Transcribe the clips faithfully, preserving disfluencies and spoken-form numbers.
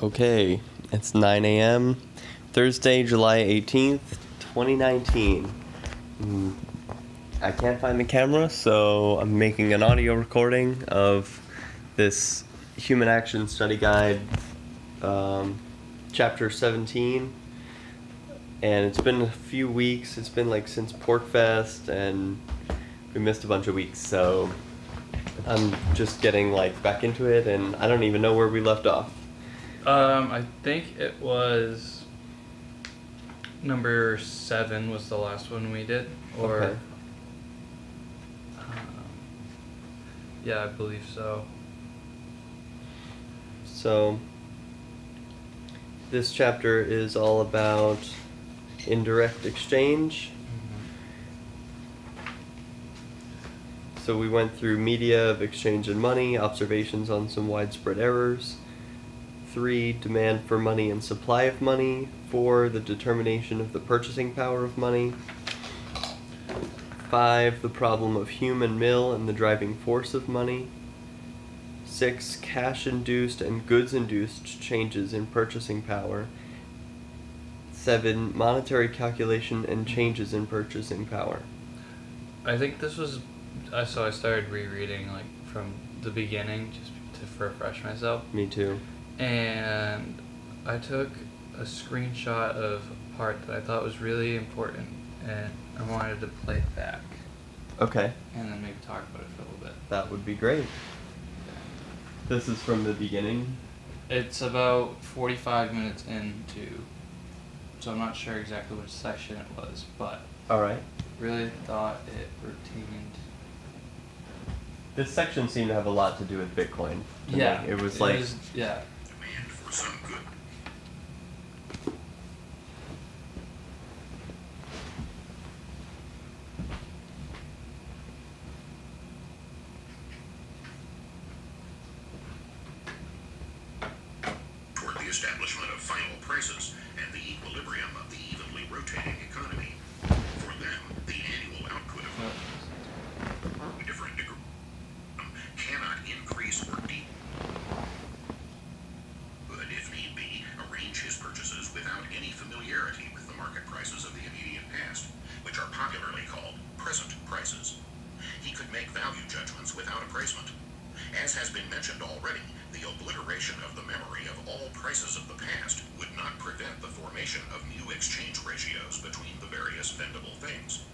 Okay, it's nine A M Thursday, July eighteenth, twenty nineteen. I can't find the camera, so I'm making an audio recording of this Human Action Study Guide, um, Chapter seventeen. And it's been a few weeks. It's been like since Porkfest, and we missed a bunch of weeks, so I'm just getting like back into it, and I don't even know where we left off. Um, I think it was number seven was the last one we did, or okay. um, yeah, I believe so. So this chapter is all about indirect exchange. Mm-hmm. So we went through media of exchange and money, observations on some widespread errors. Three, demand for money and supply of money. Four, the determination of the purchasing power of money. Five, the problem of Hume and Mill and the driving force of money. Six, cash-induced and goods-induced changes in purchasing power. Seven, monetary calculation and changes in purchasing power. I think this was, I so I started rereading like from the beginning just to refresh myself. Me too. And I took a screenshot of a part that I thought was really important, and I wanted to play it back. Okay. And then maybe talk about it for a little bit. That would be great. This is from the beginning? It's about forty-five minutes into, so I'm not sure exactly which section it was, but all right. Really thought it pertained. This section seemed to have a lot to do with Bitcoin. Yeah. It was like... It was, yeah. Demand for some good. Toward the establishment of final prices and the equilibrium of the evenly rotating economy. For them, the annual output of oh. different degrees cannot increase or decrease. As has been mentioned already, the obliteration of the memory of all prices of the past would not prevent the formation of new exchange ratios between the various vendable things.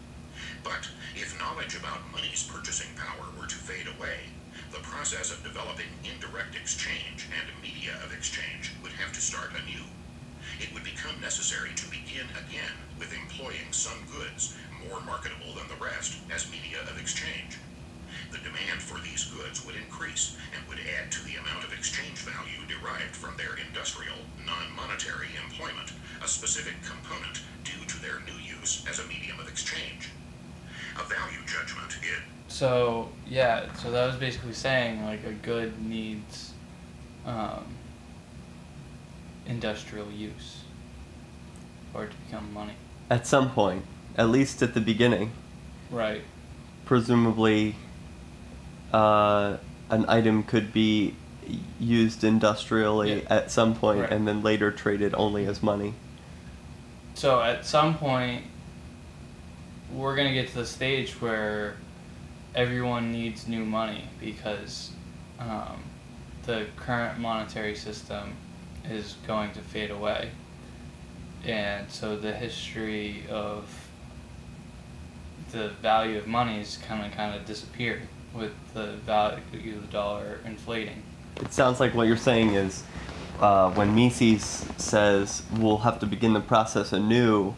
But if knowledge about money's purchasing power were to fade away, the process of developing indirect exchange and media of exchange would have to start anew. It would become necessary to begin again with employing some goods, more marketable than the rest, as media of exchange. The demand for these goods would increase and would add to the amount of exchange value derived from their industrial, non-monetary employment, a specific component due to their new use as a medium of exchange. A value judgment is... So, yeah, so that was basically saying, like, a good needs um, industrial use for it to become money. At some point, at least at the beginning. Right. Presumably... Uh, an item could be used industrially yeah. at some point right. and then later traded only as money. So at some point, we're going to get to the stage where everyone needs new money because um, the current monetary system is going to fade away. And so the history of the value of money is kind of kind of disappeared. With the value of the dollar inflating. It sounds like what you're saying is uh, when Mises says we'll have to begin the process anew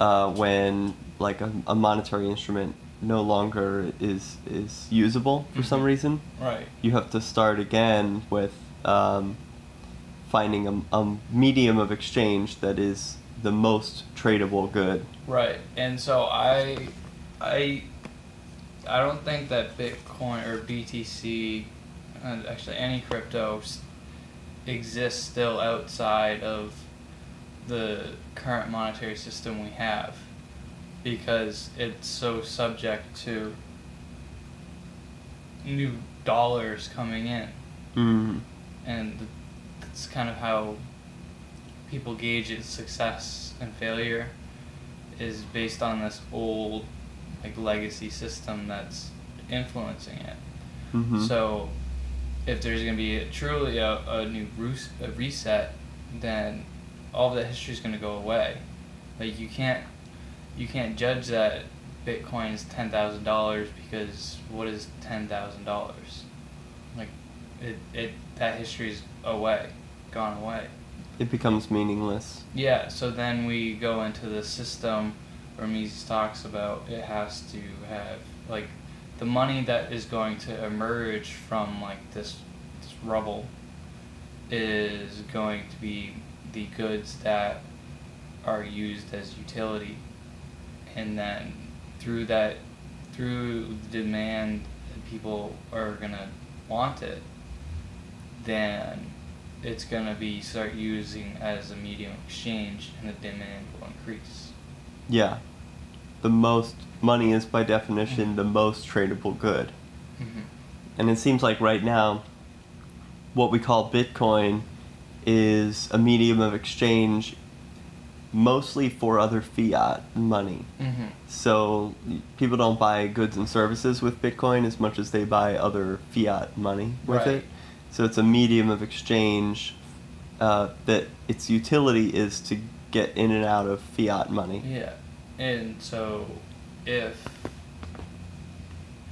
uh, when like a, a monetary instrument no longer is is usable for mm-hmm. some reason. Right. You have to start again with um, finding a, a medium of exchange that is the most tradable good. Right. And so I... I I don't think that Bitcoin or B T C, and actually any crypto, exists still outside of the current monetary system we have, because it's so subject to new dollars coming in, mm. and It's kind of how people gauge its success and failure, is based on this old like legacy system that's influencing it. Mm-hmm. So if there's going to be a, truly a, a new roos- a reset, then all of that history is going to go away. Like you can't you can't judge that Bitcoin is ten thousand dollars, because what is ten thousand dollars? Like it it that history is away, gone away. It becomes meaningless. Yeah, so then we go into the system where Mises talks about it has to have, like, the money that is going to emerge from, like, this, this rubble is going to be the goods that are used as utility. And then through that, through the demand, people are going to want it, then it's going to be start using as a medium of exchange, and the demand will increase. Yeah. The most money is, by definition, mm-hmm. the most tradable good. Mm-hmm. And it seems like right now, what we call Bitcoin is a medium of exchange mostly for other fiat money. Mm-hmm. So people don't buy goods and services with Bitcoin as much as they buy other fiat money with right. it. So it's a medium of exchange uh, that its utility is to get in and out of fiat money. Yeah, and so if,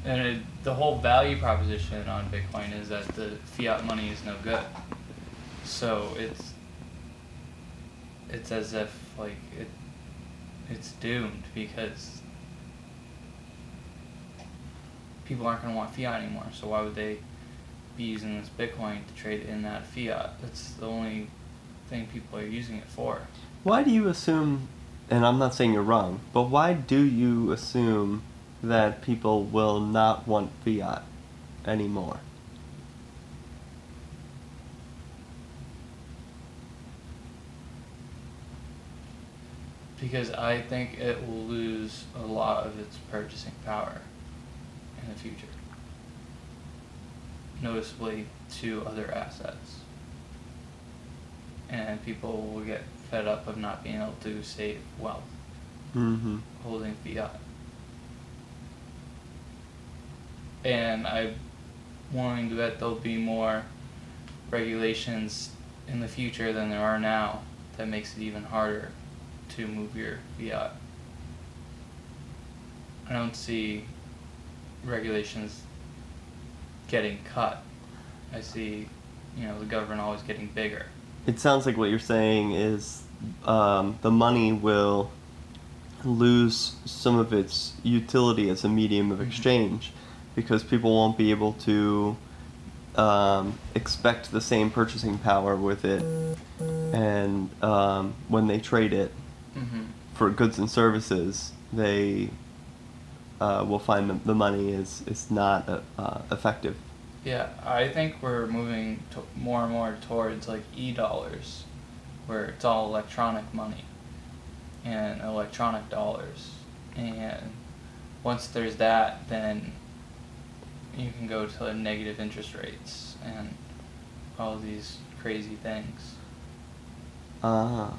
and it, the whole value proposition on Bitcoin is that the fiat money is no good. So it's, it's as if like it, it's doomed, because people aren't going to want fiat anymore, so why would they be using this Bitcoin to trade in that fiat? That's the only thing people are using it for. Why do you assume, and I'm not saying you're wrong, but why do you assume that people will not want fiat anymore? Because I think it will lose a lot of its purchasing power in the future, noticeably to other assets. And people will get fed up of not being able to save wealth, mm-hmm. holding fiat. And I'm willing to bet there'll be more regulations in the future than there are now that makes it even harder to move your fiat. I don't see regulations getting cut. I see, you know, the government always getting bigger. It sounds like what you're saying is um, the money will lose some of its utility as a medium of exchange, mm-hmm. because people won't be able to um, expect the same purchasing power with it, and um, when they trade it mm-hmm. for goods and services, they Uh, we'll find the, the money is, is not uh, uh, effective. Yeah, I think we're moving to more and more towards like e-dollars, where it's all electronic money and electronic dollars. And once there's that, then you can go to negative interest rates and all these crazy things. Ah, uh,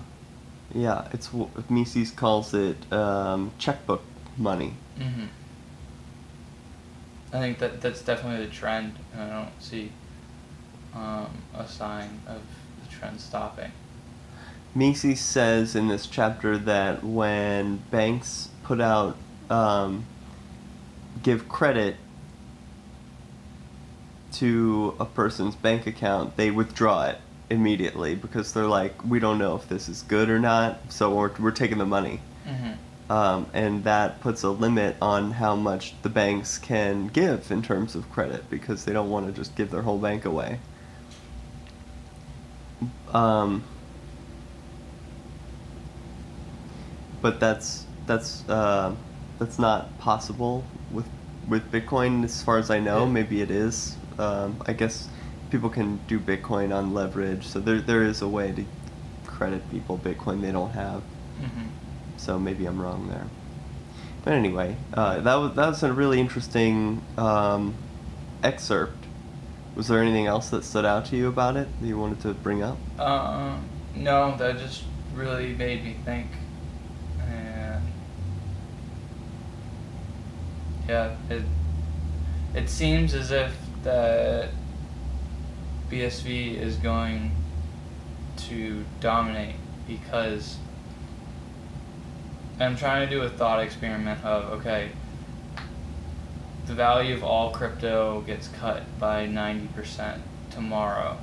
yeah, it's what Mises calls it um, checkbook money. Mm-hmm. I think that that's definitely the trend, and I don't see um, a sign of the trend stopping. Mises says in this chapter that when banks put out, um, give credit to a person's bank account, they withdraw it immediately, because they're like, we don't know if this is good or not, so we're, we're taking the money. Mm-hmm. Um, and that puts a limit on how much the banks can give in terms of credit, because they don't want to just give their whole bank away. Um, but that's that's uh, that's not possible with with Bitcoin, as far as I know. Maybe it is. Um, I guess people can do Bitcoin on leverage, so there there is a way to credit people Bitcoin they don't have. Mm-hmm. So maybe I'm wrong there. But anyway, uh, that was, that was a really interesting um, excerpt Was there anything else that stood out to you about it that you wanted to bring up? Uh, no, that just really made me think. And yeah, it, it seems as if that B S V is going to dominate, because I'm trying to do a thought experiment of, okay, the value of all crypto gets cut by ninety percent tomorrow.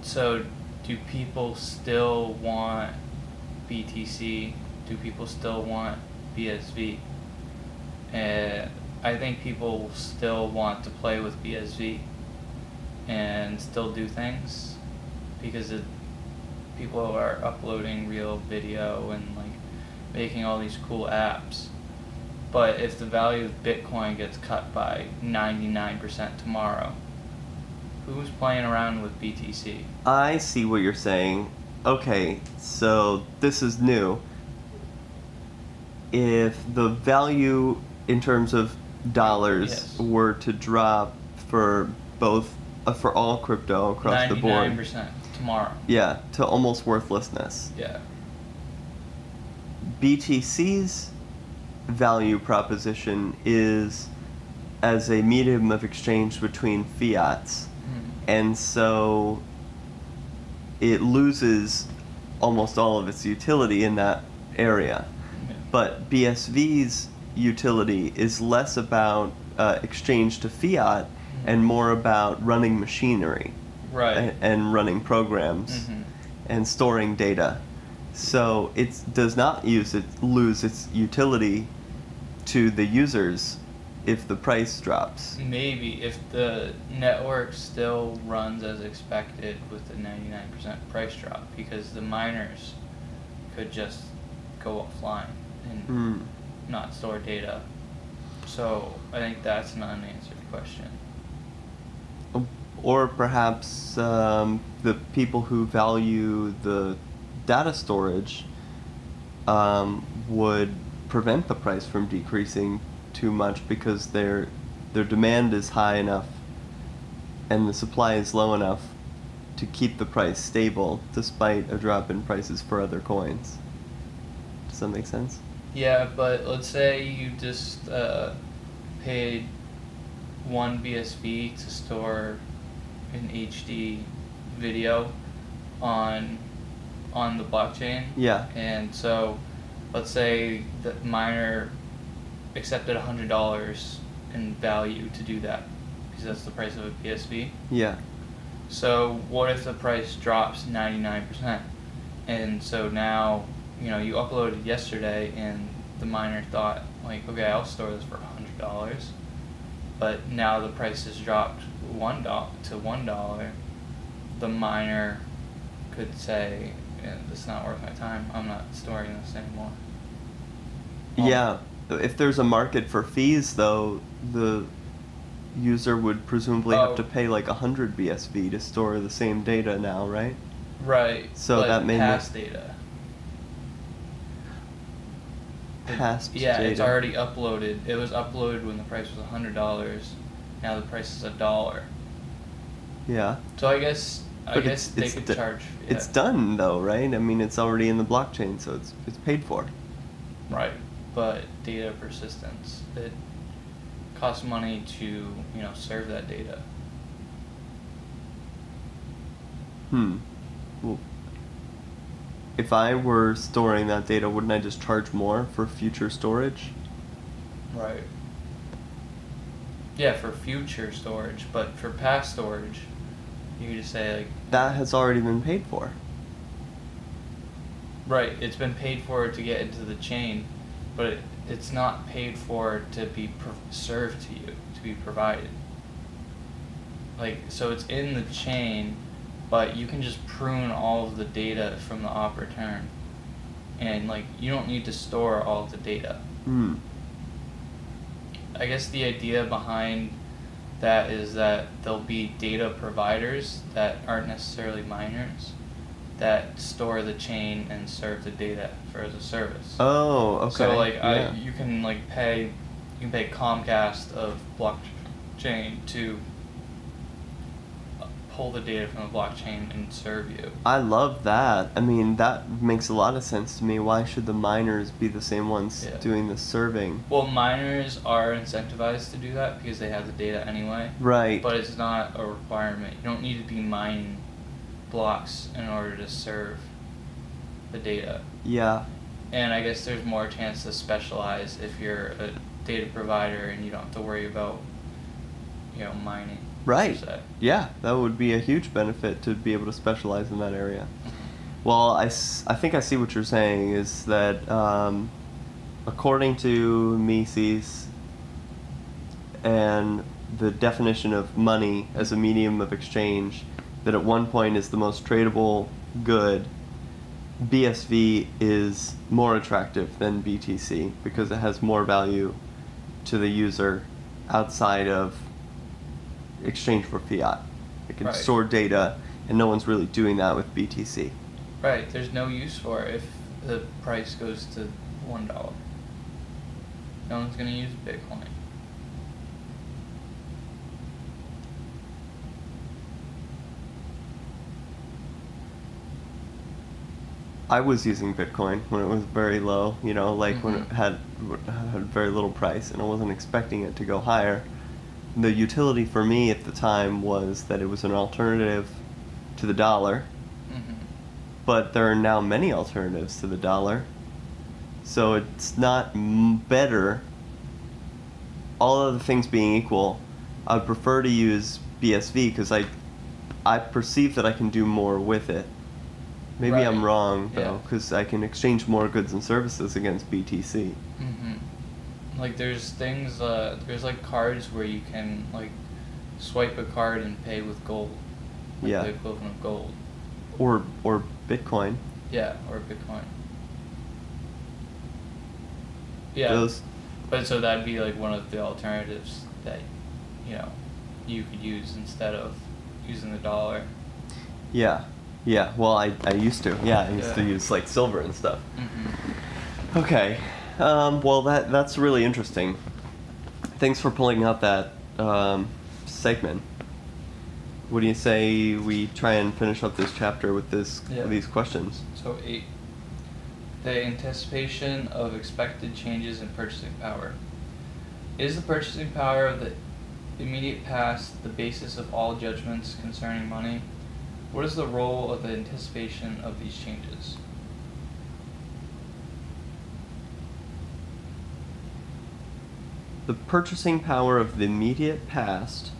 So do people still want B T C? Do people still want B S V? And I think people will still want to play with B S V and still do things, because it, people are uploading real video and like making all these cool apps. But if the value of Bitcoin gets cut by ninety-nine percent tomorrow, who's playing around with B T C? I see what you're saying. Okay, so this is new. If the value in terms of dollars, yes, were to drop for both uh, for all crypto across the board, ninety-nine percent tomorrow. Yeah, to almost worthlessness. Yeah. B T C's value proposition is as a medium of exchange between fiats, mm. and so it loses almost all of its utility in that area. Yeah. But B S V's utility is less about uh, exchange to fiat, mm. and more about running machinery, right, and, and running programs, mm-hmm. and storing data. So it does not use it, lose its utility to the users if the price drops. Maybe if the network still runs as expected with the ninety-nine percent price drop, because the miners could just go offline and mm. not store data. So I think that's an unanswered question. Or perhaps um, the people who value the data storage um, would prevent the price from decreasing too much, because their their demand is high enough and the supply is low enough to keep the price stable despite a drop in prices for other coins. Does that make sense? Yeah, but let's say you just uh, paid one B S V to store an H D video on on the blockchain. Yeah. And so let's say the miner accepted one hundred dollars in value to do that, because that's the price of a B S V. Yeah. So what if the price drops ninety-nine percent? And so now, you know, you uploaded yesterday and the miner thought, like, okay, I'll store this for one hundred dollars. But now the price has dropped one dollar to one dollar. The miner could say, it's not worth my time, I'm not storing this anymore. Well, yeah, if there's a market for fees, though, the user would presumably oh, have to pay like one hundred B S V to store the same data now, right? Right, so like that may past data. Past it, yeah, data. Yeah, it's already uploaded. It was uploaded when the price was one hundred dollars. Now the price is a dollar. Yeah. So I guess... I but guess it's, they it's could charge. Yeah. It's done though, right? I mean, it's already in the blockchain, so it's it's paid for. Right, but data persistence, it costs money to, you know, serve that data. Hmm. Well, if I were storing that data, wouldn't I just charge more for future storage? Right. Yeah, for future storage, but for past storage, you could just say, like... that has already been paid for. Right, it's been paid for to get into the chain, but it, it's not paid for to be served to you, to be provided. Like, so it's in the chain, but you can just prune all of the data from the op return. And, like, you don't need to store all of the data. Mm. I guess the idea behind... that is that there'll be data providers that aren't necessarily miners that store the chain and serve the data for as a service. Oh, okay. So like, yeah. I, you can like pay you can pay Comcast of blockchain to pull the data from a blockchain and serve you. I love that. I mean, that makes a lot of sense to me. Why should the miners be the same ones yeah. doing the serving? Well, miners are incentivized to do that because they have the data anyway. Right. But it's not a requirement. You don't need to be mining blocks in order to serve the data. Yeah. And I guess there's more chance to specialize if you're a data provider and you don't have to worry about, you know, mining. Right. Yeah, that would be a huge benefit to be able to specialize in that area. Well, I, s I think I see what you're saying is that um, according to Mises and the definition of money as a medium of exchange, that at one point is the most tradable good, B S V is more attractive than B T C because it has more value to the user outside of exchange for fiat. It can right. store data, and no one's really doing that with B T C. Right, there's no use for it if the price goes to one dollar. No one's going to use Bitcoin. I was using Bitcoin when it was very low, you know, like mm-hmm. when it had, had very little price, and I wasn't expecting it to go higher. The utility for me at the time was that it was an alternative to the dollar, mm-hmm. but there are now many alternatives to the dollar, so it's not m better. All other things being equal, I prefer to use B S V because I, I perceive that I can do more with it. Maybe right. I'm wrong though, because yeah. I can exchange more goods and services against B T C. Mm-hmm. Like there's things, uh, there's like cards where you can like swipe a card and pay with gold, like yeah. the equivalent of gold, or or Bitcoin. Yeah, or Bitcoin. Yeah. Those. But so that'd be like one of the alternatives that, you know, you could use instead of using the dollar. Yeah, yeah. Well, I I used to. Yeah, I used yeah. to use like silver and stuff. Mm-hmm. Okay. Um, well, that that's really interesting. Thanks for pulling out that um, segment. What do you say we try and finish up this chapter with this yeah. these questions? So eight. The anticipation of expected changes in purchasing power. Is the purchasing power of the immediate past the basis of all judgments concerning money? What is the role of the anticipation of these changes? The purchasing power of the immediate past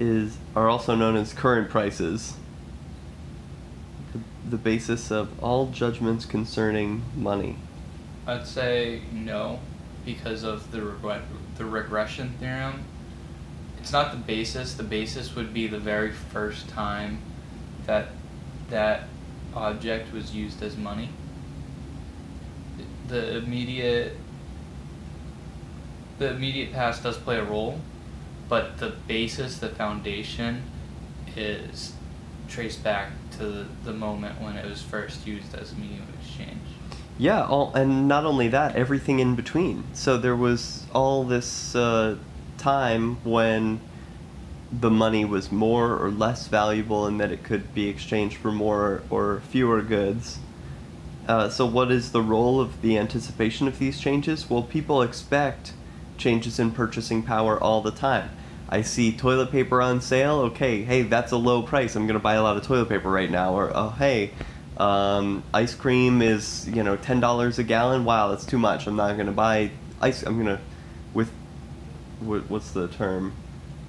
is are also known as current prices, the, the basis of all judgments concerning money. I'd say no, because of the reg the regression theorem. It's not the basis. The basis would be the very first time that that object was used as money. The immediate The immediate past does play a role, but the basis, the foundation, is traced back to the moment when it was first used as a medium of exchange. Yeah, all, and not only that, everything in between. So there was all this uh, time when the money was more or less valuable and that it could be exchanged for more or fewer goods. Uh, so what is the role of the anticipation of these changes? Well, people expect changes in purchasing power all the time. I see toilet paper on sale. Okay, hey, that's a low price. I'm gonna buy a lot of toilet paper right now. Or oh, hey, um, ice cream is you know ten dollars a gallon. Wow, that's too much. I'm not gonna buy ice. I'm gonna with wh what's the term?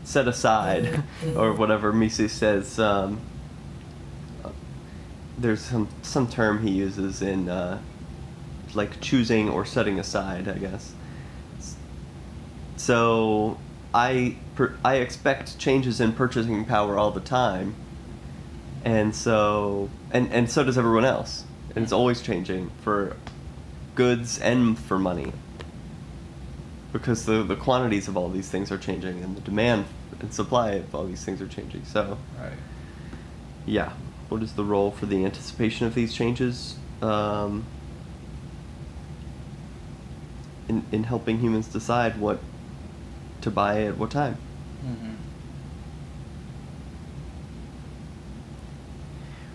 Set aside or whatever Mises says. Um, there's some some term he uses in uh, like choosing or setting aside, I guess. So I, per, I expect changes in purchasing power all the time, and so and, and so does everyone else. And it's always changing for goods and for money, because the, the quantities of all these things are changing, and the demand and supply of all these things are changing. So right. yeah, what is the role for the anticipation of these changes? Um, in, in helping humans decide what to buy at what time. Mm-hmm.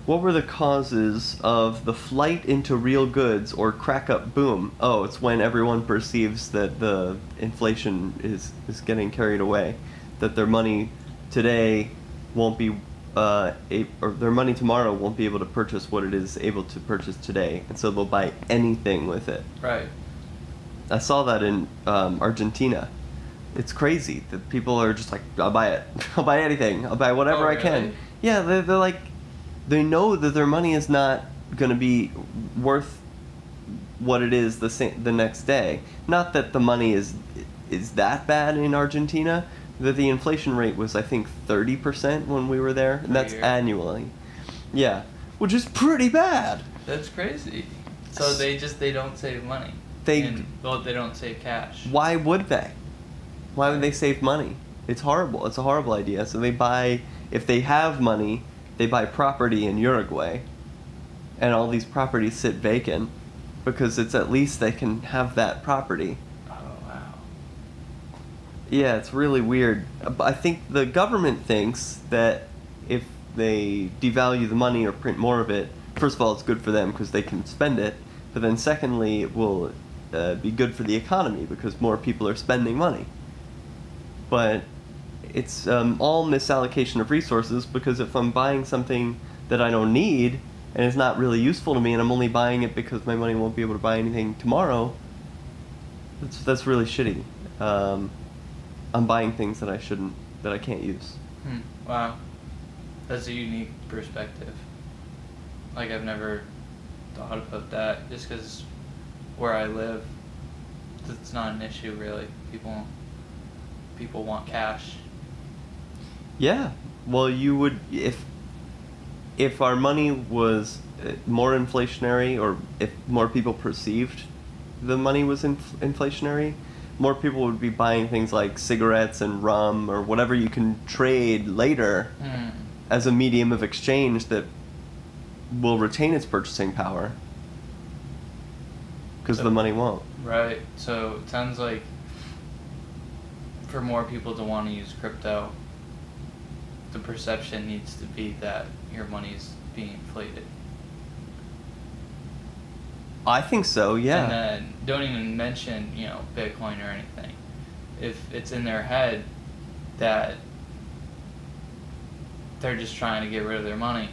What were the causes of the flight into real goods or crack-up boom? Oh, it's when everyone perceives that the inflation is, is getting carried away, that their money today won't be, uh, a, or their money tomorrow won't be able to purchase what it is able to purchase today, and so they'll buy anything with it. Right. I saw that in um, Argentina. It's crazy that people are just like, I'll buy it. I'll buy anything. I'll buy whatever oh, really? I can. Yeah, they're, they're like... They know that their money is not going to be worth what it is the same, the next day. Not that the money is is that bad in Argentina. That the inflation rate was, I think, thirty percent when we were there. And that's annually. Yeah. Which is pretty bad. That's crazy. So they just, they don't save money. They, and, well, they don't save cash. Why would they? Why would they save money? It's horrible. It's a horrible idea. So they buy, if they have money... They buy property in Uruguay, and all these properties sit vacant because it's at least they can have that property. Oh, wow. Yeah, it's really weird. I think the government thinks that if they devalue the money or print more of it, first of all, it's good for them because they can spend it, but then secondly, it will uh, be good for the economy because more people are spending money. But... It's um, all misallocation of resources, because if I'm buying something that I don't need and it's not really useful to me and I'm only buying it because my money won't be able to buy anything tomorrow, that's, that's really shitty. Um, I'm buying things that I shouldn't, that I can't use. Hmm. Wow. That's a unique perspective. Like, I've never thought about that, just because where I live, it's not an issue really. People, people want cash. Yeah, well, you would, if if our money was more inflationary, or if more people perceived the money was inf inflationary, more people would be buying things like cigarettes and rum or whatever you can trade later mm. as a medium of exchange that will retain its purchasing power because so, the money won't. Right, so it sounds like for more people to want to use crypto, the perception needs to be that your money's being inflated. I think so, yeah. And then don't even mention, you know, Bitcoin or anything. If it's in their head that they're just trying to get rid of their money,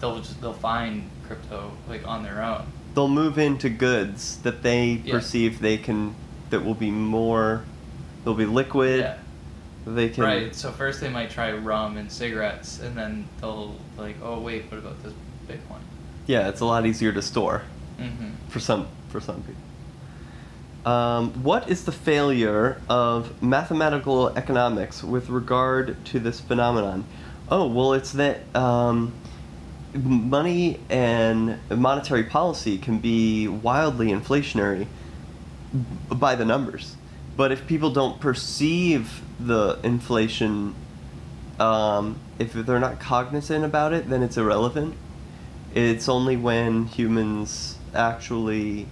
they'll just, they'll find crypto like on their own. They'll move into goods that they yeah. perceive they can, that will be more, they'll be liquid. Yeah. They can, right, so first they might try rum and cigarettes, and then they'll like, oh wait, what about this Bitcoin? Yeah, it's a lot easier to store mm-hmm. for some for some people. Um, what is the failure of mathematical economics with regard to this phenomenon? Oh, well, it's that um, money and monetary policy can be wildly inflationary by the numbers. But if people don't perceive the inflation, um, if they're not cognizant about it, then it's irrelevant. It's only when humans actually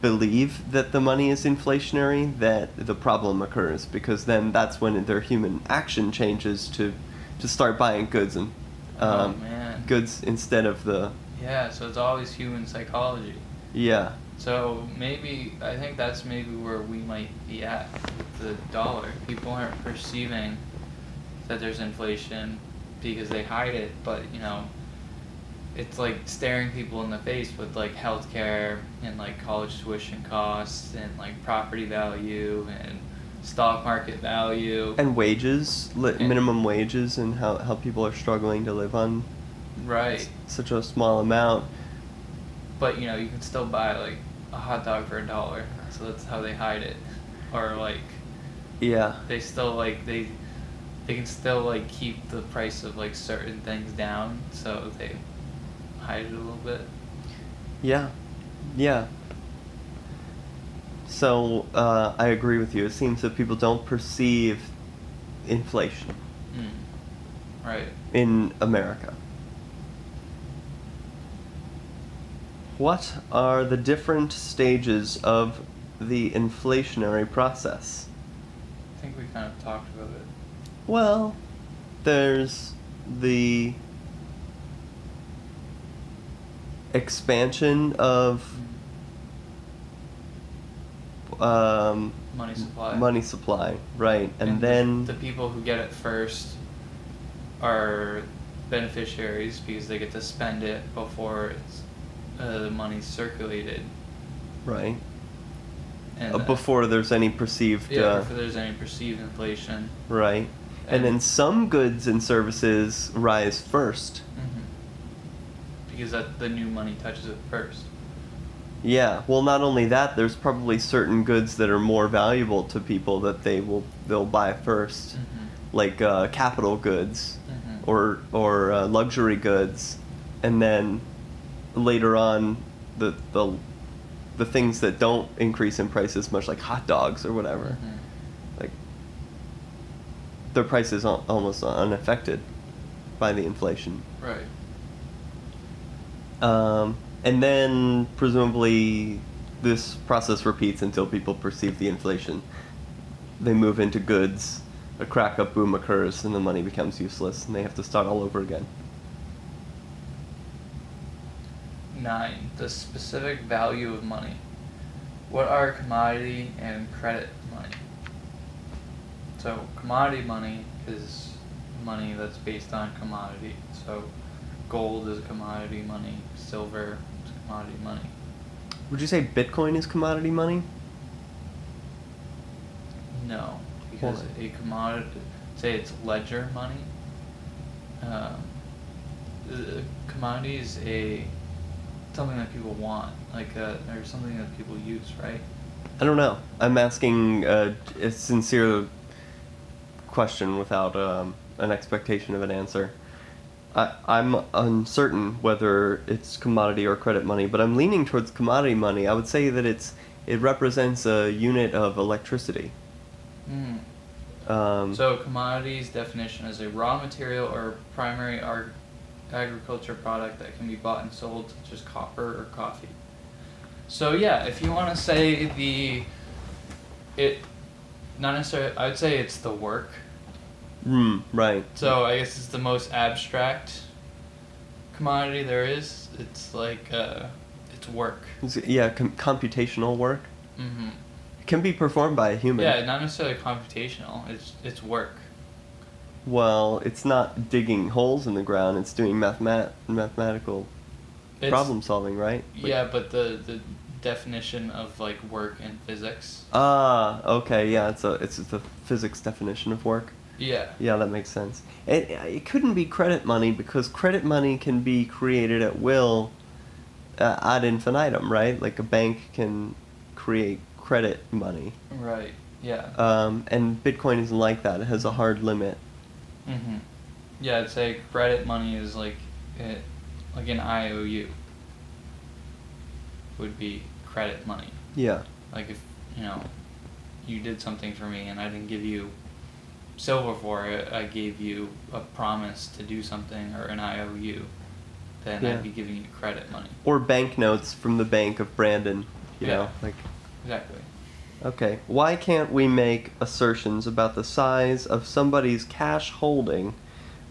believe that the money is inflationary that the problem occurs, because then that's when their human action changes to, to start buying goods and um, oh, man. goods instead of the... Yeah, so it's always human psychology. Yeah. So maybe, I think that's maybe where we might be at with the dollar. People aren't perceiving that there's inflation because they hide it, but, you know, it's like staring people in the face with, like, healthcare and, like, college tuition costs and, like, property value and stock market value. And wages, li and minimum wages, and how, how people are struggling to live on right. such a small amount. But, you know, you can still buy, like, a hot dog for a dollar. So that's how they hide it. Or, like... Yeah. They still, like, they... They can still, like, keep the price of, like, certain things down. So they hide it a little bit. Yeah. Yeah. So, uh, I agree with you. It seems that people don't perceive inflation. Mm. Right. In America. What are the different stages of the inflationary process? I think we kind of talked about it. Well, there's the expansion of um, money supply. Money supply, right. And, and then... The, the people who get it first are beneficiaries because they get to spend it before it's, uh, the money's circulated. Right. And uh, before there's any perceived... Yeah, uh, before there's any perceived inflation. Right. And, and then some goods and services rise first. Mm-hmm. Because that the new money touches it first. Yeah, well, not only that, there's probably certain goods that are more valuable to people that they will they'll buy first, mm-hmm. like uh, capital goods, mm-hmm. or or uh, luxury goods, and then later on the the the things that don't increase in price as much, like hot dogs or whatever, mm-hmm. like their price is al almost unaffected by the inflation. Right. Um, and then, presumably, this process repeats until people perceive the inflation. They move into goods, a crack-up boom occurs, and the money becomes useless, and they have to start all over again. Nine. The specific value of money. What are commodity and credit money? So, commodity money is money that's based on commodity. So, gold is commodity money, silver is commodity money. Would you say Bitcoin is commodity money? No, because a commodity, say it's ledger money. Um, commodity is a, something that people want, like a, or something that people use, right? I don't know. I'm asking a, a sincere question without um, an expectation of an answer. I, I'm uncertain whether it's commodity or credit money, but I'm leaning towards commodity money. I would say that it's it represents a unit of electricity. Mm. Um, so commodity's definition is a raw material or primary ag agriculture product that can be bought and sold, such as copper or coffee. So yeah, if you want to say the it, not necessarily, I would say it's the work. Mm, right. So I guess it's the most abstract commodity there is. It's like, uh, it's work. It's, yeah, com computational work. Mm-hmm. It can be performed by a human. Yeah, not necessarily computational. It's it's work. Well, it's not digging holes in the ground. It's doing mathemat mathematical it's, problem solving, right? Like, yeah, but the the definition of like work in physics. Ah, okay, yeah. It's a it's the physics definition of work. Yeah. Yeah, that makes sense. It, it couldn't be credit money because credit money can be created at will, uh, ad infinitum, right? Like a bank can create credit money. Right, yeah. Um, and Bitcoin isn't like that. It has a hard limit. Mm-hmm. Yeah, I'd say credit money is like it, like an I O U would be credit money. Yeah. Like if, you know, you did something for me and I didn't give you silver for it, I gave you a promise to do something or an I O U, then yeah. I'd be giving you credit money. Or banknotes from the Bank of Brandon, you yeah. know, like... Exactly. Okay, why can't we make assertions about the size of somebody's cash holding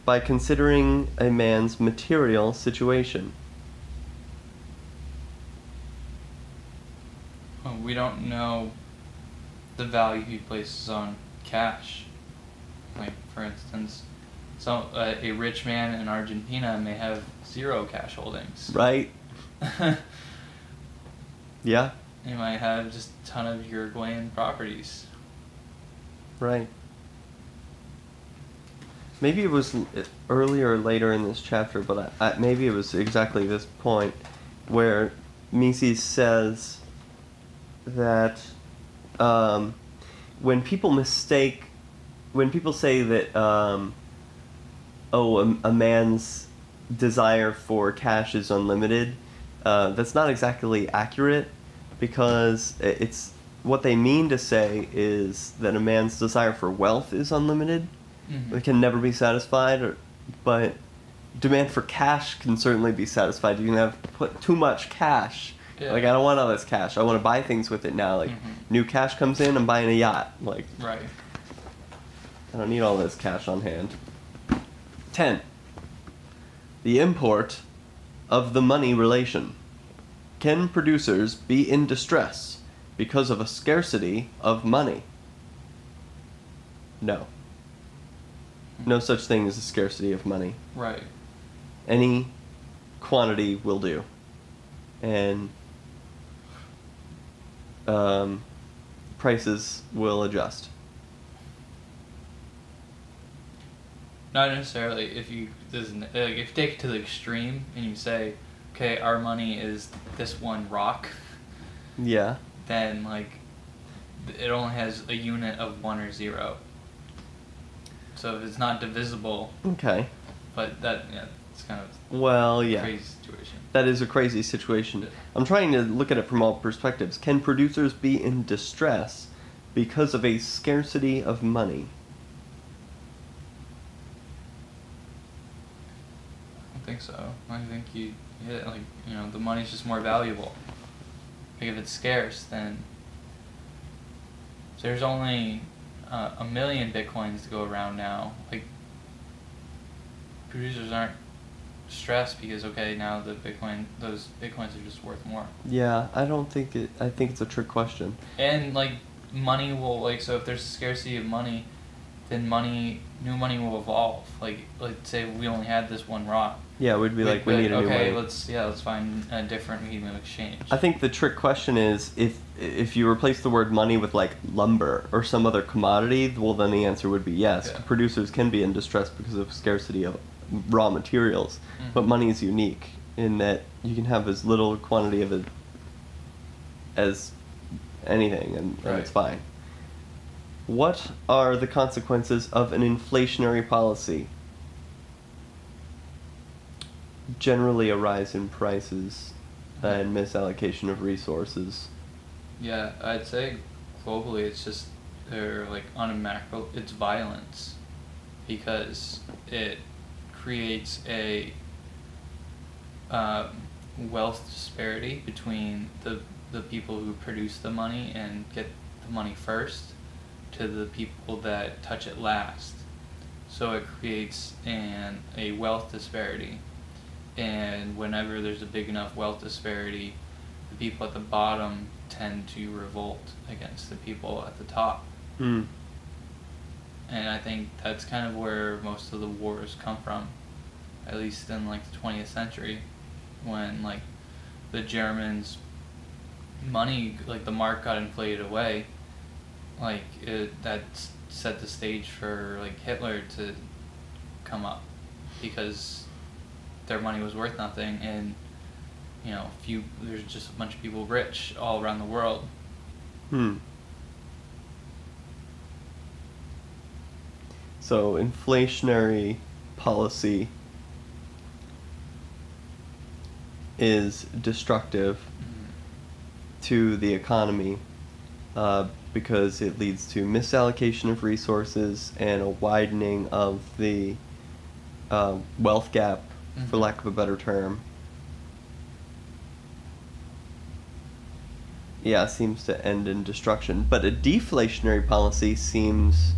by considering a man's material situation? Well, we don't know the value he places on cash. Like, for instance, some, uh, a rich man in Argentina may have zero cash holdings. Right. Yeah. He might have just a ton of Uruguayan properties. Right. Maybe it was earlier or later in this chapter, but I, I, maybe it was exactly this point where Mises says that um, when people mistake... When people say that, um, oh, a, a man's desire for cash is unlimited, uh, that's not exactly accurate because it's what they mean to say is that a man's desire for wealth is unlimited. Mm-hmm. It can never be satisfied, or, but demand for cash can certainly be satisfied. You can have put too much cash. Yeah. Like, I don't want all this cash. I want to buy things with it now. Like, mm-hmm. new cash comes in, I'm buying a yacht. Like, right. I don't need all this cash on hand. ten. The import of the money relation. Can producers be in distress because of a scarcity of money? No. No such thing as a scarcity of money. Right. Any quantity will do. And um, prices will adjust. Not necessarily if you this is, like, if you take it to the extreme and you say, okay, our money is this one rock. Yeah. Then like it only has a unit of one or zero. So if it's not divisible. Okay. But that yeah, it's kind of well, yeah. crazy situation. That is a crazy situation. I'm trying to look at it from all perspectives. Can producers be in distress because of a scarcity of money? Think so. I think you hit it. Like, you know, the money's just more valuable. Like, if it's scarce, then there's only uh, a million bitcoins to go around now. Like, producers aren't stressed because, okay, now the bitcoin, those bitcoins are just worth more. Yeah, I don't think it, I think it's a trick question. And, like, money will, like, so if there's a scarcity of money, then money, new money will evolve. Like, let's say we only had this one rock. Yeah, we'd be like, like we need a okay, new money. Okay, let's yeah, let's find a different medium of exchange. I think the trick question is if if you replace the word money with like lumber or some other commodity, well then the answer would be yes. Yeah. Producers can be in distress because of scarcity of raw materials, mm-hmm. but money is unique in that you can have as little quantity of it as anything, and, right. and it's fine. What are the consequences of an inflationary policy? Generally a rise in prices and misallocation of resources. Yeah, I'd say globally it's just, they're like on a macro, it's violence because it creates a uh, wealth disparity between the, the people who produce the money and get the money first to the people that touch it last. So it creates an a wealth disparity. And whenever there's a big enough wealth disparity, the people at the bottom tend to revolt against the people at the top. Mm. And I think that's kind of where most of the wars come from, at least in like the twentieth century, when like the Germans' money, like the mark got inflated away. Like, it, that set the stage for, like, Hitler to come up because their money was worth nothing and, you know, few there's just a bunch of people rich all around the world. Hmm. So, inflationary policy is destructive mm-hmm. to the economy, uh, because it leads to misallocation of resources and a widening of the uh, wealth gap, mm-hmm. for lack of a better term. Yeah, it seems to end in destruction. But a deflationary policy seems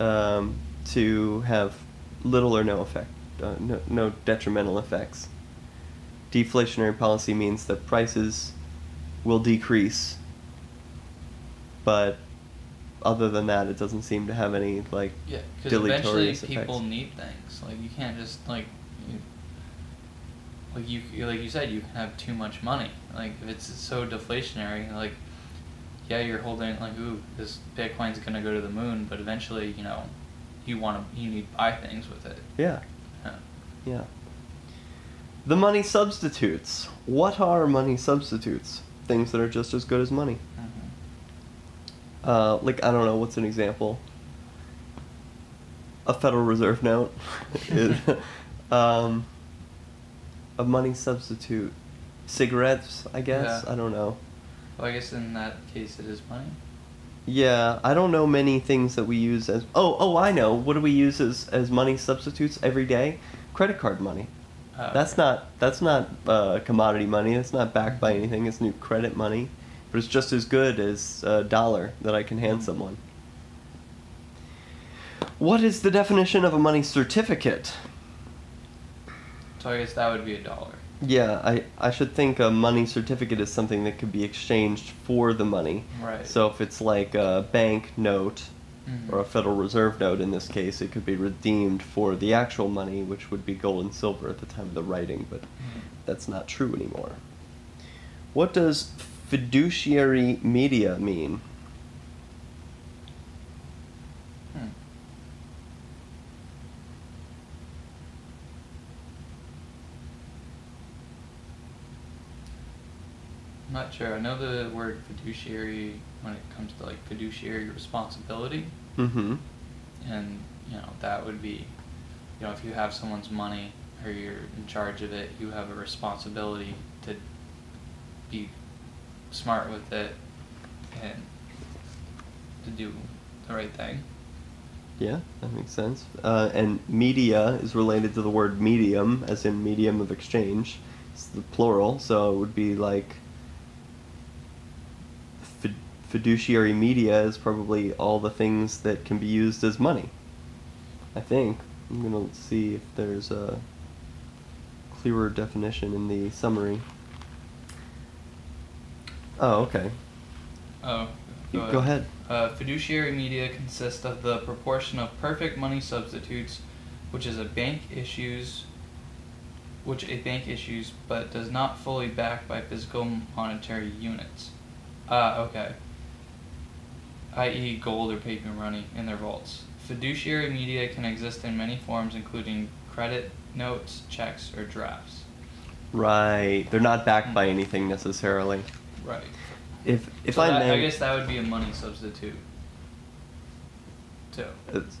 um, to have little or no effect, uh, no, no detrimental effects. Deflationary policy means that prices will decrease, but other than that, it doesn't seem to have any, like, yeah, because eventually people effects. Need things. Like, you can't just, like, you, like you like you said, you can have too much money. Like, if it's so deflationary, like, yeah, you're holding, like, ooh, this Bitcoin's going to go to the moon, but eventually, you know, you want to, you need to buy things with it. Yeah. Yeah. Yeah. The money substitutes. What are money substitutes? Things that are just as good as money. Mm-hmm. Uh, like, I don't know, what's an example? A Federal Reserve note. um, a money substitute. Cigarettes, I guess? Yeah. I don't know. Well, I guess in that case it is money. Yeah, I don't know many things that we use as... Oh, oh, I know. What do we use as, as money substitutes every day? credit card money. Oh, okay. That's not that's not uh, commodity money. It's not backed by anything. It's new credit money, but it's just as good as a dollar that I can hand someone. What is the definition of a money certificate? So I guess that would be a dollar. Yeah, I, I should think a money certificate is something that could be exchanged for the money. Right. So if it's like a bank note, mm-hmm. or a Federal Reserve note in this case, it could be redeemed for the actual money, which would be gold and silver at the time of the writing, but mm-hmm. that's not true anymore. What does fiduciary media mean? Not sure. I know the word fiduciary when it comes to like fiduciary responsibility, mm-hmm. and you know that would be, you know, if you have someone's money or you're in charge of it, you have a responsibility to be smart with it and to do the right thing. Yeah, that makes sense. Uh, and media is related to the word medium, as in medium of exchange. It's the plural, so it would be like. Fiduciary media is probably all the things that can be used as money. I think. I'm going to see if there's a clearer definition in the summary. Oh, okay. Oh, go ahead. Go ahead. Uh, fiduciary media consists of the proportion of perfect money substitutes, which is a bank issues, which a bank issues, but does not fully back by physical monetary units. Ah, uh, okay. that is gold or paper money in their vaults. Fiduciary media can exist in many forms, including credit notes, checks, or drafts. Right. They're not backed mm-hmm. by anything necessarily. Right. If if so I that, I guess that would be a money substitute. Too. It's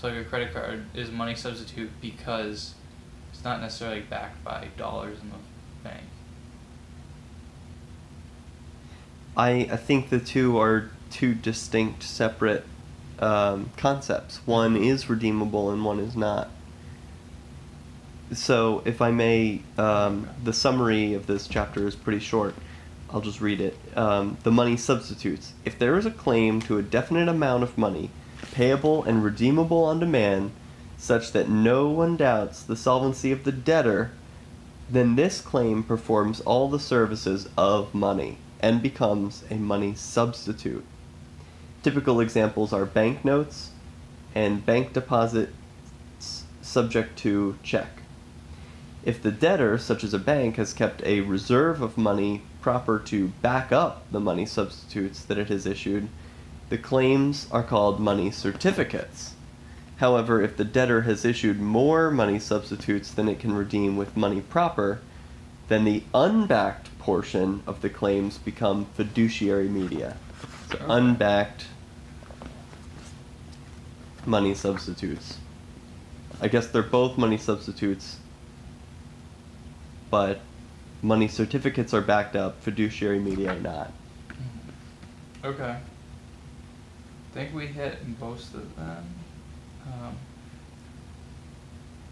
so like a credit card is a money substitute because it's not necessarily backed by dollars in the bank. I I think the two are two distinct, separate um, concepts. One is redeemable and one is not. So, if I may, um, the summary of this chapter is pretty short. I'll just read it. Um, the money substitutes. If there is a claim to a definite amount of money, payable and redeemable on demand, such that no one doubts the solvency of the debtor, then this claim performs all the services of money and becomes a money substitute. Typical examples are banknotes and bank deposits subject to check. If the debtor, such as a bank, has kept a reserve of money proper to back up the money substitutes that it has issued, the claims are called money certificates. However, if the debtor has issued more money substitutes than it can redeem with money proper, then the unbacked portion of the claims become fiduciary media. So unbacked money substitutes. I guess they're both money substitutes, but money certificates are backed up, fiduciary media are not. Okay. I think we hit most of them. Um,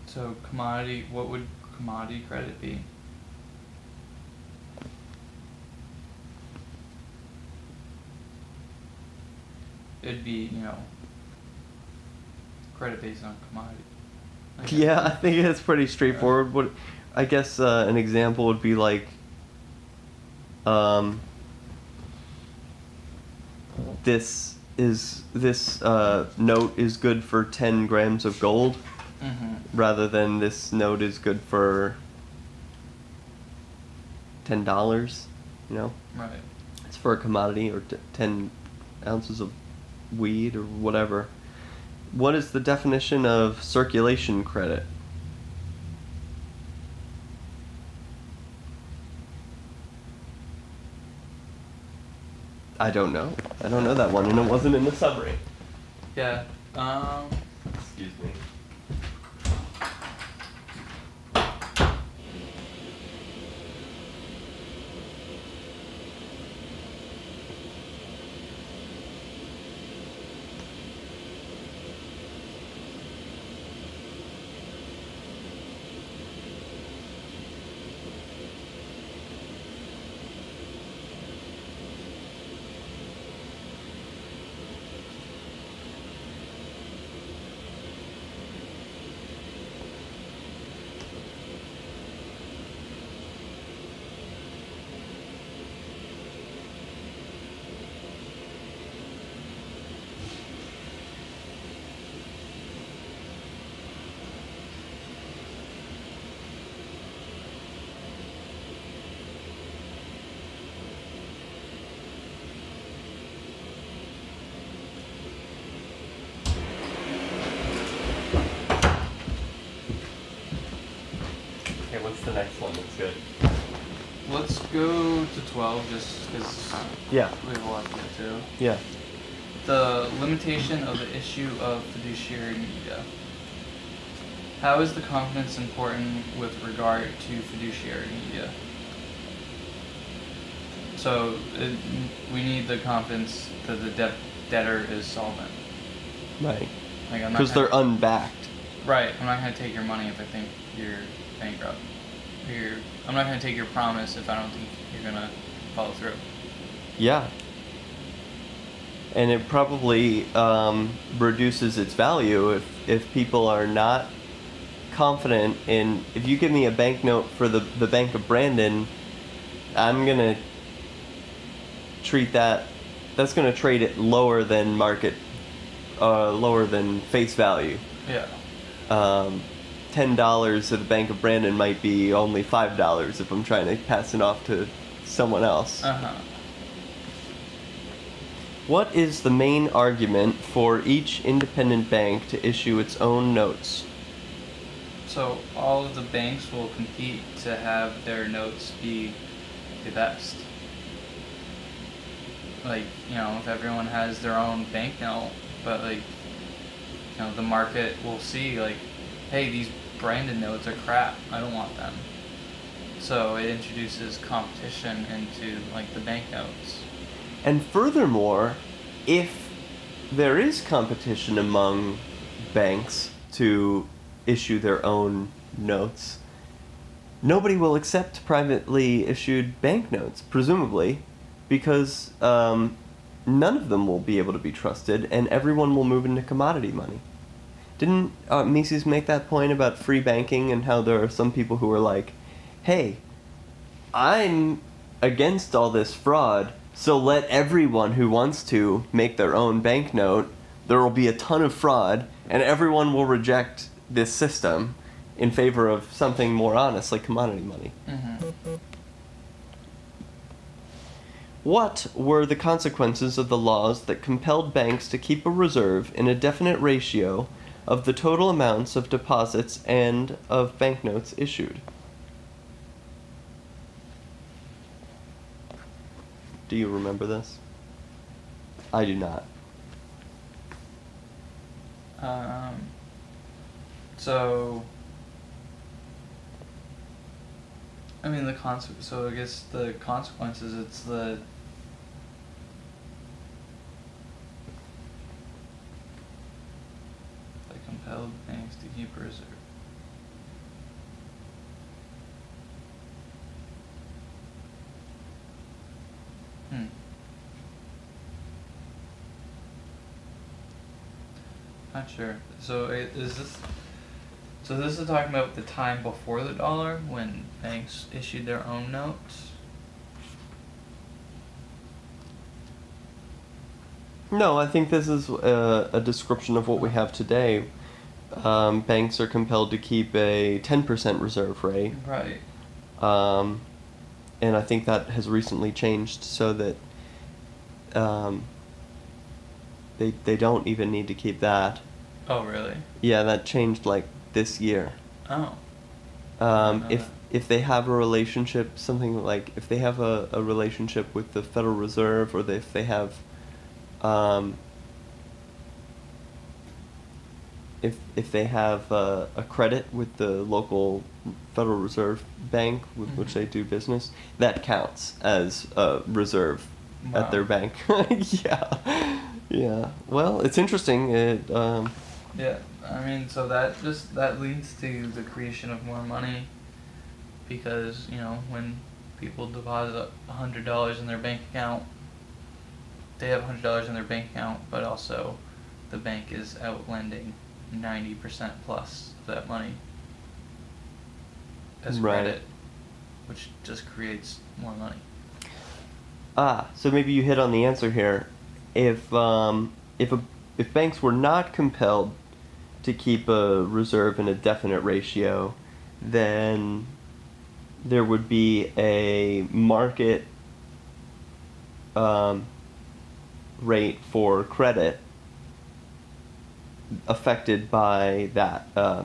so commodity, what would commodity credit be? It'd be, you know, credit based on commodity. I yeah, I think it's pretty straightforward. What, I guess uh, an example would be like, um, this is this uh, note is good for ten grams of gold, mm-hmm. rather than this note is good for ten dollars. You know, right? It's for a commodity or t ten ounces of weed or whatever. What is the definition of circulation credit? I don't know. I don't know that one, and it wasn't in the summary. Yeah. Um. Excuse me. the next one that's good. Let's go to twelve just because yeah. we have a lot to get to. Yeah. The limitation of the issue of fiduciary media. How is the confidence important with regard to fiduciary media? So it, we need the confidence that the de debtor is solvent. Right. Like, because they're unbacked. Right. I'm not going to take your money if I think you're bankrupt. You're, I'm not going to take your promise if I don't think you're going to follow through. Yeah. And it probably um, reduces its value if, if people are not confident in, if you give me a banknote for the, the Bank of Brandon, I'm going to treat that, that's going to trade it lower than market, uh, lower than face value. Yeah. Um, ten dollars at the Bank of Brandon might be only five dollars if I'm trying to pass it off to someone else. Uh-huh. What is the main argument for each independent bank to issue its own notes? So all of the banks will compete to have their notes be the best. Like, you know, if everyone has their own banknote, but like, you know, the market will see like, hey, these Brandon notes are crap, I don't want them. So it introduces competition into like the banknotes. And furthermore, if there is competition among banks to issue their own notes, nobody will accept privately issued banknotes, presumably, because um, none of them will be able to be trusted, and everyone will move into commodity money. Didn't uh, Mises make that point about free banking and how there are some people who are like, hey, I'm against all this fraud, so let everyone who wants to make their own banknote. There will be a ton of fraud, and everyone will reject this system in favor of something more honest, like commodity money. Mm-hmm. What were the consequences of the laws that compelled banks to keep a reserve in a definite ratio of the total amounts of deposits and of banknotes issued? Do you remember this? I do not. Um, so, I mean, the con- so I guess the consequences, it's the, the compelled banks to keep a reserve. Hmm. Not sure. So is this? So this is talking about the time before the dollar when banks issued their own notes. No, I think this is a, a description of what we have today. Um, banks are compelled to keep a ten percent reserve rate. Right. Um, And I think that has recently changed so that um, they they don't even need to keep that. Oh, really? Yeah, that changed like this year. Oh. Um, if that. if they have a relationship, something like if they have a, a relationship with the Federal Reserve, or they, if they have, um, if if they have a, a credit with the local Federal Reserve Bank with mm-hmm. which they do business, that counts as a reserve wow. at their bank. yeah, yeah. Well, it's interesting. It. Um, yeah, I mean, so that just that leads to the creation of more money, because you know when people deposit a hundred dollars in their bank account, they have a hundred dollars in their bank account, but also the bank is out lending ninety percent plus of that money as credit, right, which just creates more money. Ah, so maybe you hit on the answer here. If um, if a, if banks were not compelled to keep a reserve in a definite ratio, then there would be a market um, rate for credit affected by that uh,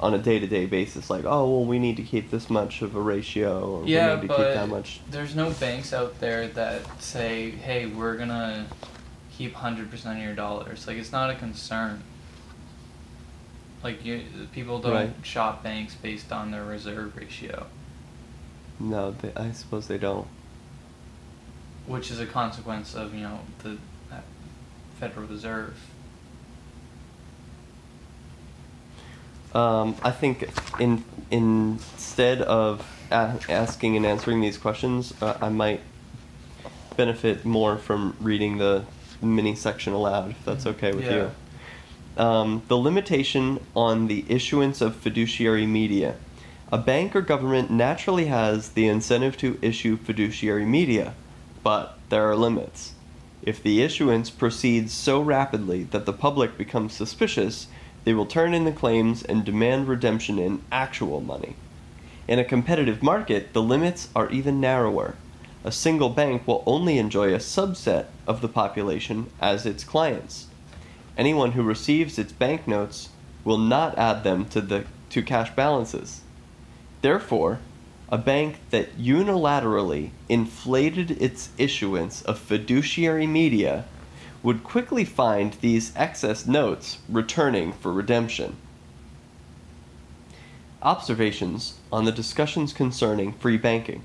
on a day-to-day basis, like, oh, well, we need to keep this much of a ratio, or yeah, we need to keep that much. There's no banks out there that say, hey, we're going to keep one hundred percent of your dollars. Like, it's not a concern. Like, you, people don't right. shop banks based on their reserve ratio. No, they, I suppose they don't. Which is a consequence of, you know, the Federal Reserve. Um, I think in, in instead of a asking and answering these questions, uh, I might benefit more from reading the mini section aloud, if that's okay with yeah. you. Um, the limitation on the issuance of fiduciary media. A bank or government naturally has the incentive to issue fiduciary media, but there are limits. If the issuance proceeds so rapidly that the public becomes suspicious, they will turn in the claims and demand redemption in actual money. In a competitive market, the limits are even narrower. A single bank will only enjoy a subset of the population as its clients. Anyone who receives its banknotes will not add them to the to cash balances. Therefore, a bank that unilaterally inflated its issuance of fiduciary media would quickly find these excess notes returning for redemption. Observations on the discussions concerning free banking.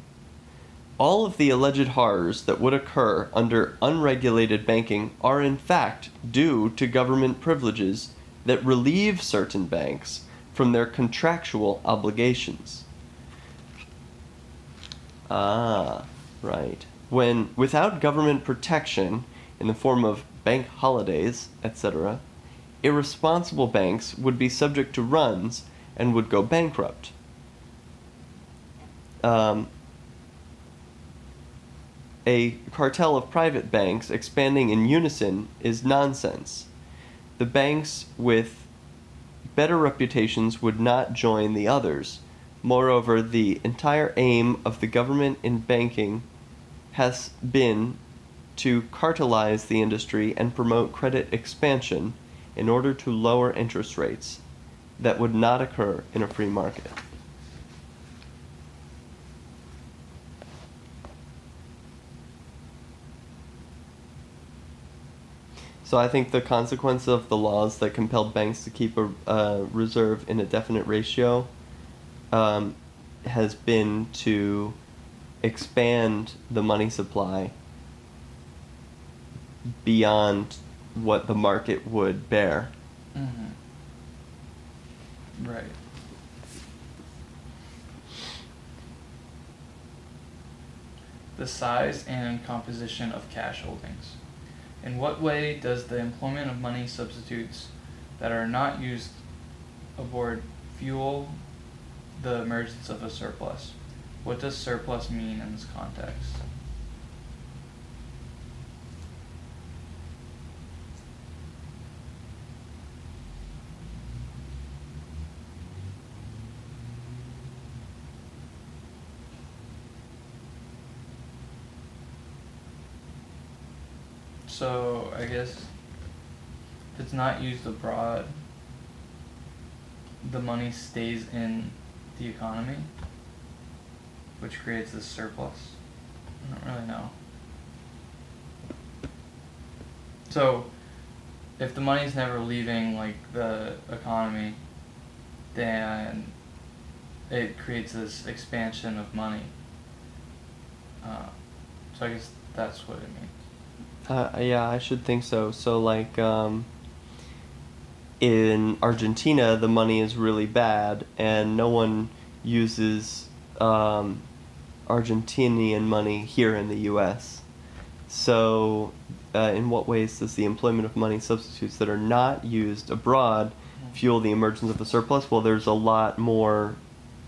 All of the alleged horrors that would occur under unregulated banking are in fact due to government privileges that relieve certain banks from their contractual obligations. Ah, right. When without government protection, in the form of bank holidays, et cetera, irresponsible banks would be subject to runs and would go bankrupt. Um, a cartel of private banks expanding in unison is nonsense. The banks with better reputations would not join the others. Moreover, the entire aim of the government in banking has been to cartelize the industry and promote credit expansion in order to lower interest rates that would not occur in a free market. So I think the consequence of the laws that compelled banks to keep a uh, reserve in a definite ratio um, has been to expand the money supply beyond what the market would bear. Mm-hmm. Right. The size and composition of cash holdings. In what way does the employment of money substitutes that are not used aboard fuel the emergence of a surplus? What does surplus mean in this context? So, I guess, if it's not used abroad, the money stays in the economy, which creates this surplus. I don't really know. So, if the money's never leaving, like, the economy, then it creates this expansion of money. Uh, so I guess that's what it means. Uh, yeah, I should think so. So, like, um, in Argentina, the money is really bad, and no one uses um, Argentinian money here in the U S So, uh, in what ways does the employment of money substitutes that are not used abroad fuel the emergence of a surplus? Well, there's a lot more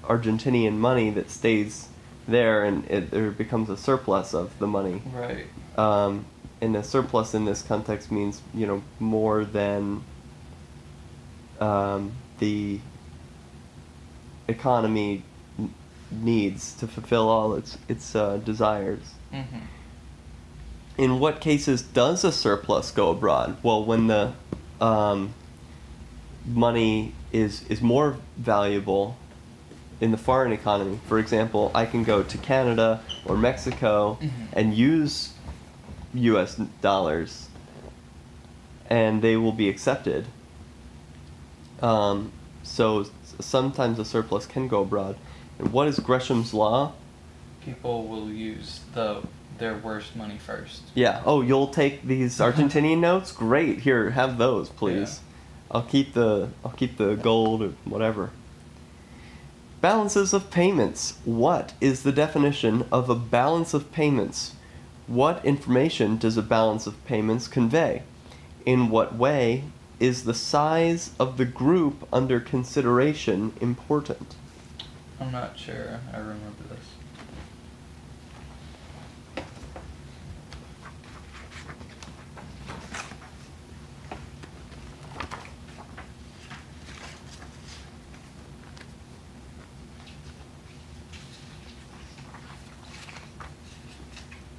Argentinian money that stays there, and it there becomes a surplus of the money. Right. Um, And a surplus in this context means, you know, more than um, the economy n needs to fulfill all its, its uh, desires. Mm-hmm. In what cases does a surplus go abroad? Well, when the um, money is is more valuable in the foreign economy. For example, I can go to Canada or Mexico mm-hmm. and use U S dollars, and they will be accepted. Um, so sometimes a surplus can go abroad. And what is Gresham's law? People will use the their worst money first. Yeah. Oh, you'll take these Argentinian notes? Great. Here, have those, please. Yeah. I'll keep the I'll keep the gold or whatever. Balances of payments. What is the definition of a balance of payments? What information does a balance of payments convey? In what way is the size of the group under consideration important? I'm not sure I remember this.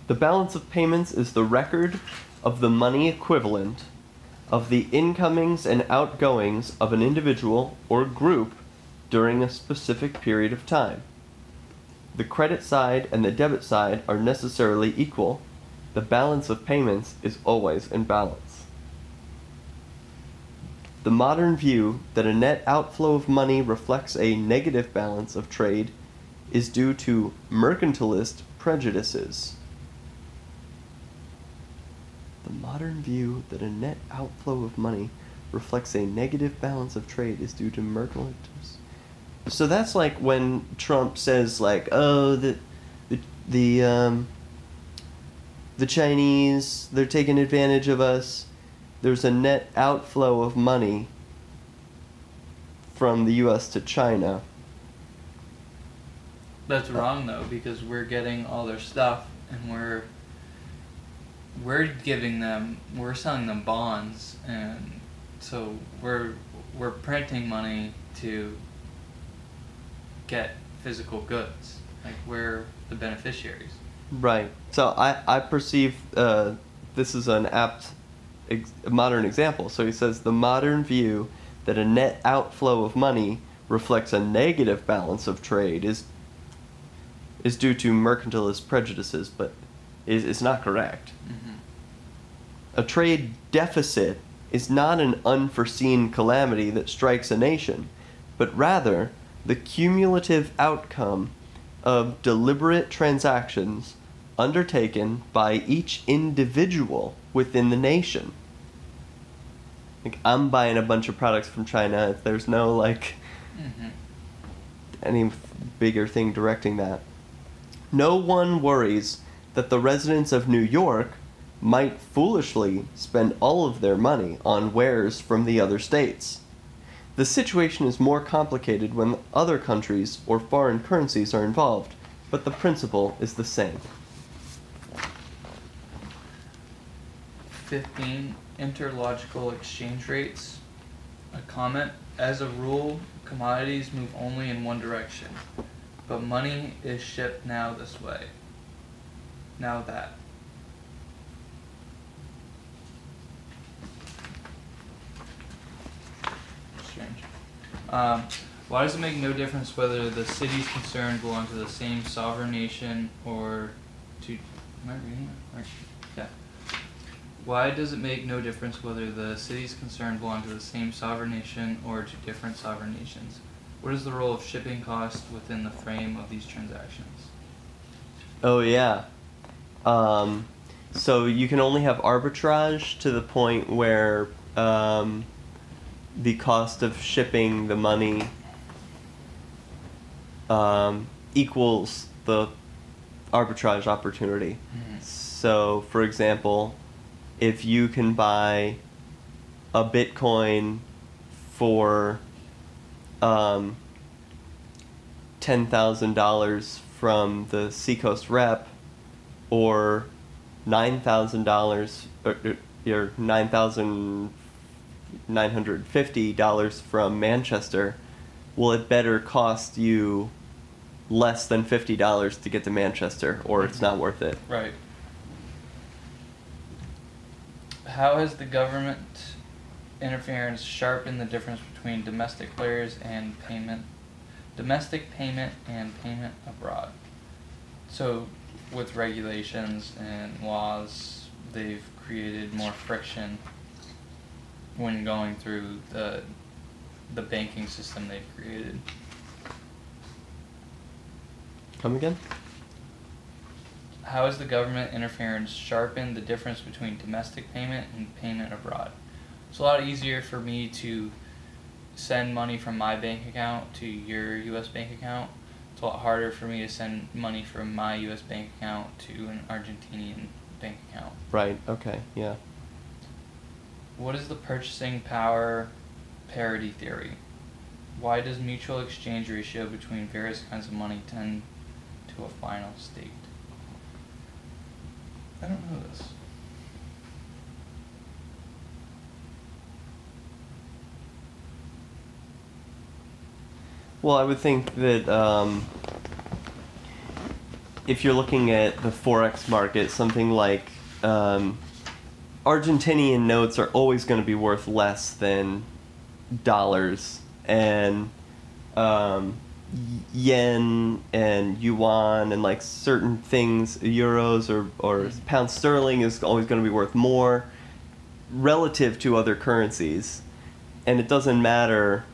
The balance of payments is the record of the money equivalent of the incomings and outgoings of an individual or group during a specific period of time. The credit side and the debit side are necessarily equal. The balance of payments is always in balance. The modern view that a net outflow of money reflects a negative balance of trade is due to mercantilist prejudices. The modern view that a net outflow of money reflects a negative balance of trade is due to mercantilism. So that's like when Trump says, like, oh, the the the um, the Chinese, they're taking advantage of us. There's a net outflow of money from the U S to China. That's wrong though, because we're getting all their stuff and we're. We're giving them, we're selling them bonds, and so we're we're printing money to get physical goods. Like, we're the beneficiaries. Right. So I I perceive uh, this is an apt ex modern example. So he says the modern view that a net outflow of money reflects a negative balance of trade is is due to mercantilist prejudices, but is it's not correct. Mm-hmm. A trade deficit is not an unforeseen calamity that strikes a nation, but rather the cumulative outcome of deliberate transactions undertaken by each individual within the nation. Like, I'm buying a bunch of products from China. There's no, like, mm-hmm. any bigger thing directing that. No one worries that the residents of New York might foolishly spend all of their money on wares from the other states. The situation is more complicated when other countries or foreign currencies are involved, but the principle is the same. fifteen. Interlogical exchange rates. A comment. As a rule, commodities move only in one direction, but money is shipped now this way, now that. Um, why does it make no difference whether the cities concerned belong to the same sovereign nation or to... Am I reading that? Yeah. Why does it make no difference whether the cities concerned belong to the same sovereign nation or to different sovereign nations? What is the role of shipping cost within the frame of these transactions? Oh, yeah. Um, so you can only have arbitrage to the point where... Um, the cost of shipping the money um, equals the arbitrage opportunity. Mm-hmm. So, for example, if you can buy a Bitcoin for um, ten thousand dollars from the Seacoast rep, or nine thousand dollars, or your nine thousand nine hundred fifty dollars from Manchester, will it better cost you less than fifty dollars to get to Manchester, or it's not worth it? Right. How has the government interference sharpen the difference between domestic players and payment, domestic payment and payment abroad. So with regulations and laws, they've created more friction when going through the the banking system they've created. Come again? How has the government interference sharpened the difference between domestic payment and payment abroad? It's a lot easier for me to send money from my bank account to your U S bank account. It's a lot harder for me to send money from my U S bank account to an Argentinian bank account. Right, okay, yeah. What is the purchasing power parity theory? Why does mutual exchange ratio between various kinds of money tend to a final state? I don't know this. Well, I would think that um, if you're looking at the Forex market, something like um, Argentinian notes are always going to be worth less than dollars, and um, yen and yuan and like certain things, euros or, or pound sterling is always going to be worth more relative to other currencies. And it doesn't matter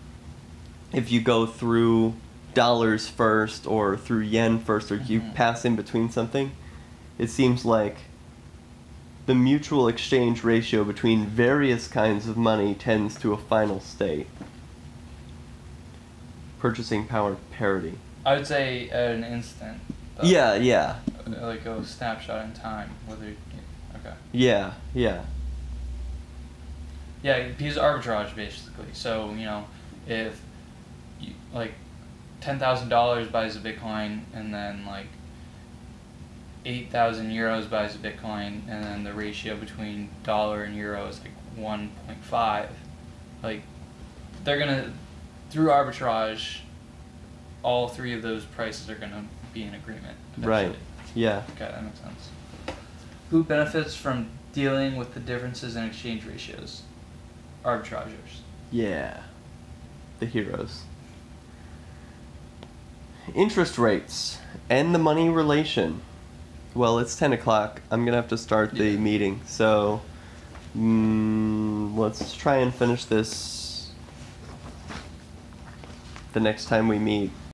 if you go through dollars first or through yen first, or mm-hmm. you pass in between something. It seems like the mutual exchange ratio between various kinds of money tends to a final state. Purchasing power parity. I would say at an instant. Though. Yeah, yeah. Like a snapshot in time. Whether, okay. Yeah, yeah. Yeah, because arbitrage basically. So, you know, if you, like ten thousand dollars buys a Bitcoin and then like eight thousand euros buys a Bitcoin, and then the ratio between dollar and euro is like one point five. Like, they're gonna, through arbitrage, all three of those prices are gonna be in agreement eventually. Right, yeah. Okay, that makes sense. Who benefits from dealing with the differences in exchange ratios? Arbitragers. Yeah, the heroes. Interest rates and the money relation. Well, it's ten o'clock. I'm going to have to start the yeah. meeting. So mm, let's try and finish this the next time we meet.